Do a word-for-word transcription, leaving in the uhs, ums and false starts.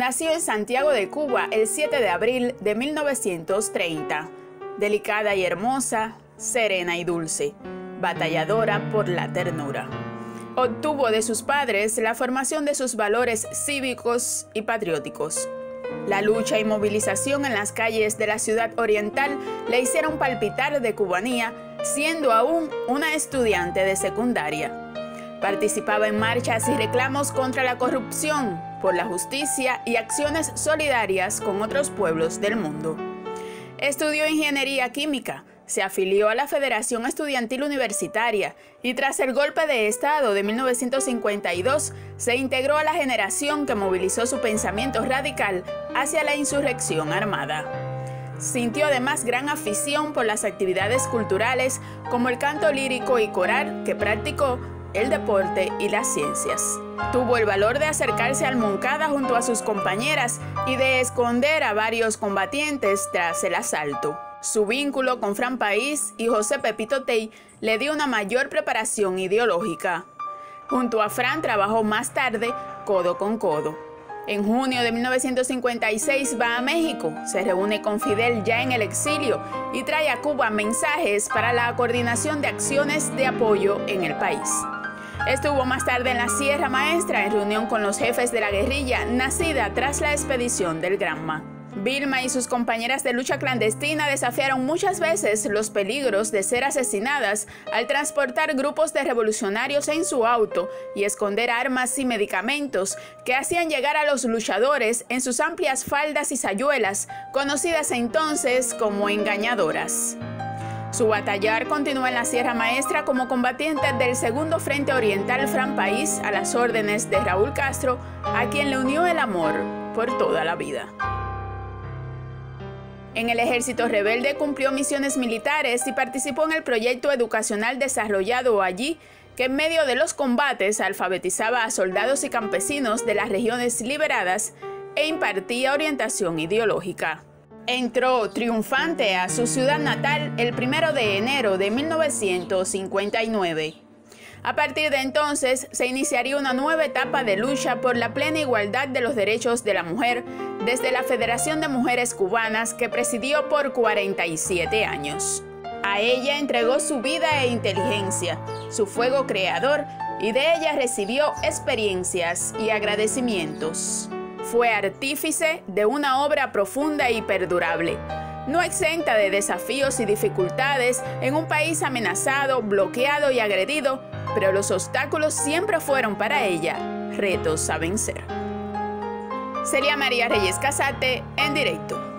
nació en Santiago de Cuba el siete de abril de mil novecientos treinta. Delicada y hermosa, serena y dulce, batalladora por la ternura. Obtuvo de sus padres la formación de sus valores cívicos y patrióticos. La lucha y movilización en las calles de la ciudad oriental le hicieron palpitar de cubanía, siendo aún una estudiante de secundaria. Participaba en marchas y reclamos contra la corrupción, por la justicia y acciones solidarias con otros pueblos del mundo. Estudió ingeniería química, se afilió a la Federación Estudiantil Universitaria y tras el golpe de Estado de mil novecientos cincuenta y dos se integró a la generación que movilizó su pensamiento radical hacia la insurrección armada. Sintió además gran afición por las actividades culturales como el canto lírico y coral que practicó, el deporte y las ciencias. Tuvo el valor de acercarse al Moncada junto a sus compañeras y de esconder a varios combatientes tras el asalto. Su vínculo con Fran País y José Pepito Tey le dio una mayor preparación ideológica. Junto a Fran trabajó más tarde codo con codo. En junio de mil novecientos cincuenta y seis va a México, se reúne con Fidel ya en el exilio y trae a Cuba mensajes para la coordinación de acciones de apoyo en el país. Estuvo más tarde en la Sierra Maestra en reunión con los jefes de la guerrilla nacida tras la expedición del Granma. Vilma y sus compañeras de lucha clandestina desafiaron muchas veces los peligros de ser asesinadas al transportar grupos de revolucionarios en su auto y esconder armas y medicamentos que hacían llegar a los luchadores en sus amplias faldas y sayuelas, conocidas entonces como engañadoras. Su batallar continuó en la Sierra Maestra como combatiente del Segundo Frente Oriental Fran País a las órdenes de Raúl Castro, a quien le unió el amor por toda la vida. En el ejército rebelde cumplió misiones militares y participó en el proyecto educacional desarrollado allí, que en medio de los combates alfabetizaba a soldados y campesinos de las regiones liberadas e impartía orientación ideológica. Entró triunfante a su ciudad natal el primero de enero de mil novecientos cincuenta y nueve. A partir de entonces se iniciaría una nueva etapa de lucha por la plena igualdad de los derechos de la mujer desde la Federación de Mujeres Cubanas que presidió por cuarenta y siete años. A ella entregó su vida e inteligencia, su fuego creador, y de ella recibió experiencias y agradecimientos. Fue artífice de una obra profunda y perdurable, no exenta de desafíos y dificultades en un país amenazado, bloqueado y agredido, pero los obstáculos siempre fueron para ella retos a vencer. Celia María Reyes Casate, en directo.